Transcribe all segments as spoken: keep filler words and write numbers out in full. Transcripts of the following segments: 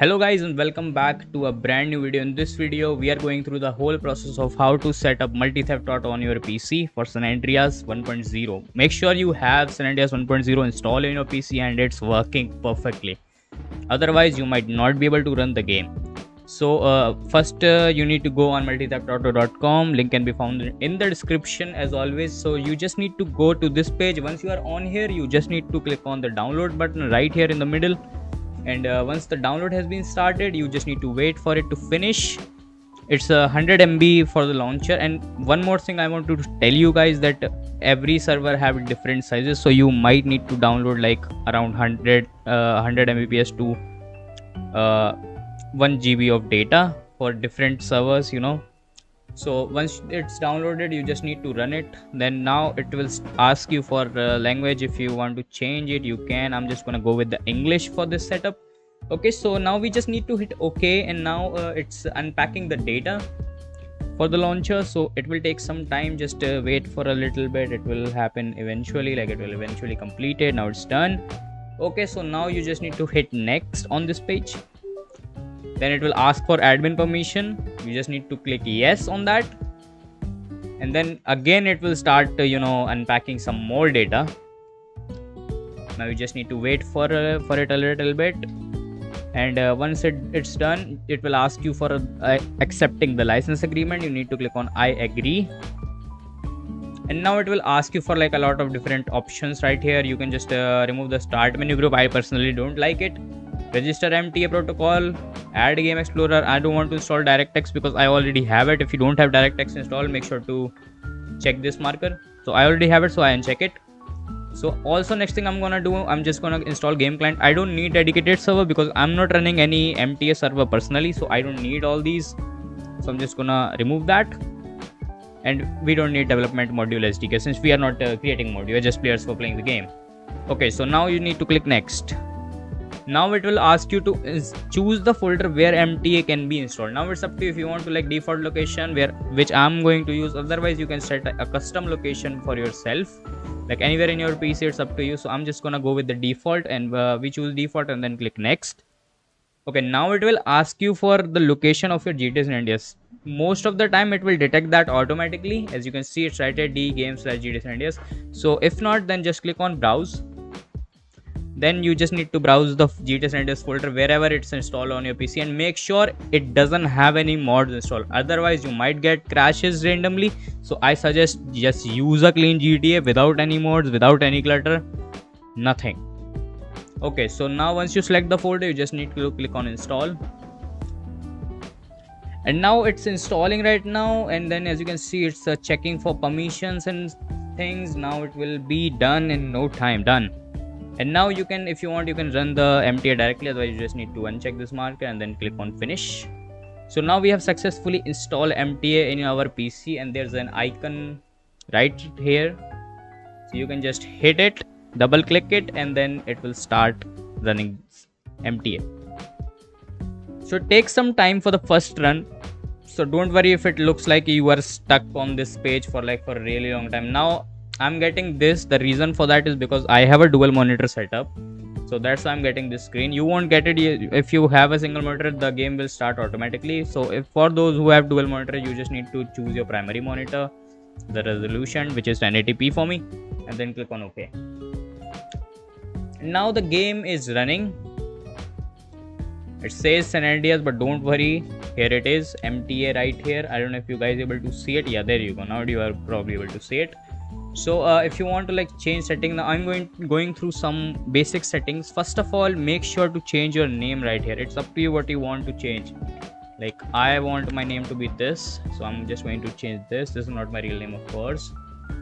Hello guys and welcome back to a brand new video. In this video we are going through the whole process of how to set up Multi Theft Auto on your P C for San Andreas one point oh. Make sure you have San Andreas one point oh installed in your P C and it's working perfectly, otherwise you might not be able to run the game. So uh, first uh, you need to go on multi theft auto dot com. Link can be found in the description as always. So you just need to go to this page. Once you are on here, you just need to click on the download button right here in the middle, and uh, once the download has been started, you just need to wait for it to finish. It's a uh, one hundred M B for the launcher. And one more thing I want to tell you guys, that every server have different sizes, so you might need to download like around one hundred M B P S to uh, one G B of data for different servers, you know. So once it's downloaded, you just need to run it. Then now it will ask you for uh, language. If you want to change it, you can. I'm just gonna go with the English for this setup. Okay, so now we just need to hit OK, and now uh, it's unpacking the data for the launcher, so it will take some time. Just uh, wait for a little bit. It will happen eventually, like it will eventually complete it. Now it's done. Okay, so now you just need to hit next on this page. Then it will ask for admin permission. You just need to click yes on that, and then again it will start uh, you know, unpacking some more data. Now you just need to wait for uh, for it a little bit, and uh, once it, it's done, it will ask you for uh, accepting the license agreement. You need to click on I agree, and now it will ask you for like a lot of different options right here. You can just uh, remove the start menu group. I personally don't like it. Register M T A protocol, add game explorer. I don't want to install DirectX because I already have it. If you don't have DirectX installed, make sure to check this marker. So I already have it, so I uncheck it. So also next thing I'm gonna do, I'm just gonna install game client. I don't need dedicated server because I'm not running any M T A server personally, so I don't need all these. So I'm just gonna remove that, and we don't need development module S D K since we are not uh, creating module, we're just players for playing the game. Okay, so now you need to click next. Now it will ask you to choose the folder where M T A can be installed. Now it's up to you if you want to like default location, where which I'm going to use. Otherwise you can set a, a custom location for yourself, like anywhere in your P C. It's up to you. So I'm just gonna go with the default, and uh, we choose default and then click next. Okay, now it will ask you for the location of your G T A San Andreas. Most of the time it will detect that automatically. As you can see, it's right at D games slash G T A San Andreas. So if not, then just click on browse. Then you just need to browse the G T A San Andreas folder wherever it's installed on your P C, and make sure it doesn't have any mods installed, otherwise you might get crashes randomly. So I suggest just use a clean G T A without any mods, without any clutter, nothing. Okay, so now once you select the folder, you just need to click on install, and now it's installing right now. And then as you can see, it's uh, checking for permissions and things. Now it will be done in no time. Done. And now you can, if you want, you can run the M T A directly. Otherwise you just need to uncheck this marker and then click on finish. So now we have successfully installed M T A in our P C, and there's an icon right here. So you can just hit it, double click it, and then it will start running M T A. So it takes some time for the first run. So don't worry if it looks like you are stuck on this page for like for a really long time. Now I'm getting this. The reason for that is because I have a dual monitor setup, so that's why I'm getting this screen. You won't get it if you have a single monitor. The game will start automatically. So if for those who have dual monitor, you just need to choose your primary monitor, the resolution, which is ten eighty p for me, and then click on OK. Now the game is running. It says San Andreas, but don't worry, here it is, M T A right here. I don't know if you guys are able to see it. Yeah, there you go. Now you are probably able to see it. So uh, if you want to like change setting, now I'm going going through some basic settings. First of all, make sure to change your name right here. It's up to you what you want to change. Like I want my name to be this, so I'm just going to change this. This is not my real name, of course.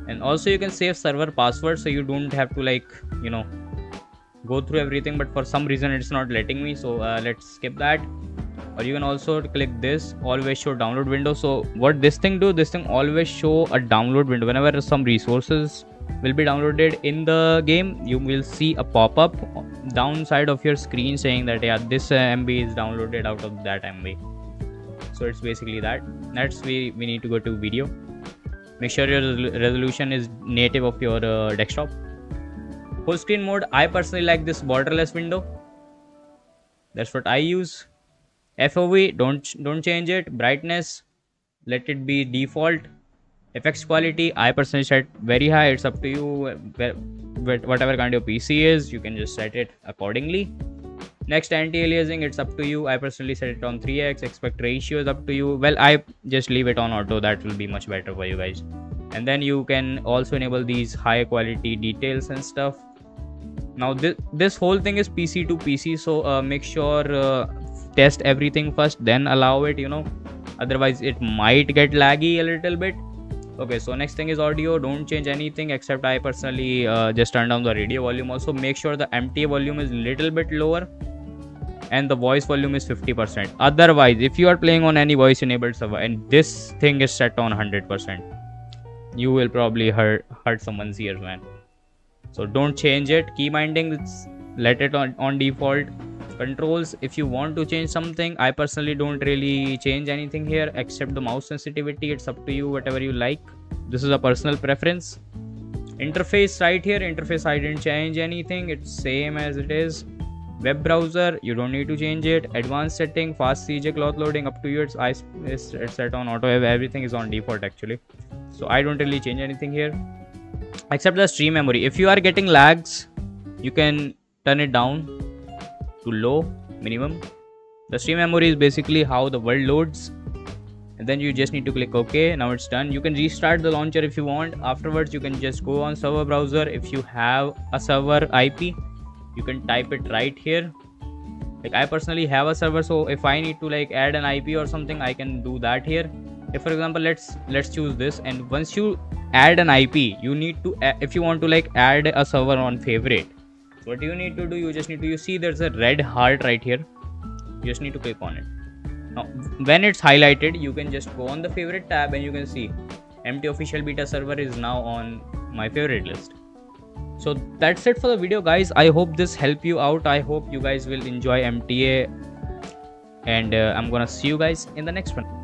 And also you can save server password, so you don't have to like, you know, go through everything. But for some reason it's not letting me, so uh, let's skip that. Or you can also click this, always show download window. So what this thing do, this thing always show a download window. Whenever some resources will be downloaded in the game, you will see a pop-up downside of your screen saying that yeah, this M B is downloaded out of that M B. So it's basically that. That's we we need to go to video. Make sure your resolution is native of your uh, desktop. Full screen mode, I personally like this borderless window. That's what I use. F O V, don't don't change it. Brightness, let it be default. F X quality, I personally set very high. It's up to you. Whatever kind of P C is, you can just set it accordingly. Next, anti-aliasing, it's up to you. I personally set it on three X. Aspect ratio is up to you. Well, I just leave it on auto. That will be much better for you guys. And then you can also enable these high quality details and stuff. Now this this whole thing is P C to P C, so uh, make sure uh, test everything first, then allow it, you know, otherwise it might get laggy a little bit. Okay, so next thing is audio. Don't change anything, except I personally uh, just turn down the radio volume. Also make sure the M T A volume is little bit lower and the voice volume is fifty percent. Otherwise, if you are playing on any voice enabled server and this thing is set on one hundred percent, you will probably hurt hurt someone's ears, man. So don't change it. Key binding, let it on, on default. Controls, if you want to change something, I personally don't really change anything here except the mouse sensitivity. It's up to you, whatever you like. This is a personal preference. Interface, right here, interface I didn't change anything. It's same as it is. Web browser, you don't need to change it. Advanced setting, fast C J cloth loading, up to you. It's, it's, it's set on auto. Everything is on default actually. So I don't really change anything here except the stream memory. If you are getting lags, you can turn it down to low, minimum. The stream memory is basically how the world loads, and then you just need to click OK. Now it's done. You can restart the launcher if you want. Afterwards, you can just go on server browser. If you have a server I P, you can type it right here. Like, I personally have a server, so if I need to like add an I P or something, I can do that here. If, for example, let's let's choose this, and once you add an I P, you need to, if you want to like add a server on favorite, what you need to do, you just need to, you see there's a red heart right here, you just need to click on it. Now when it's highlighted, you can just go on the favorite tab and you can see M T official beta server is now on my favorite list. So that's it for the video, guys. I hope this helped you out. I hope you guys will enjoy M T A, and uh, I'm gonna see you guys in the next one.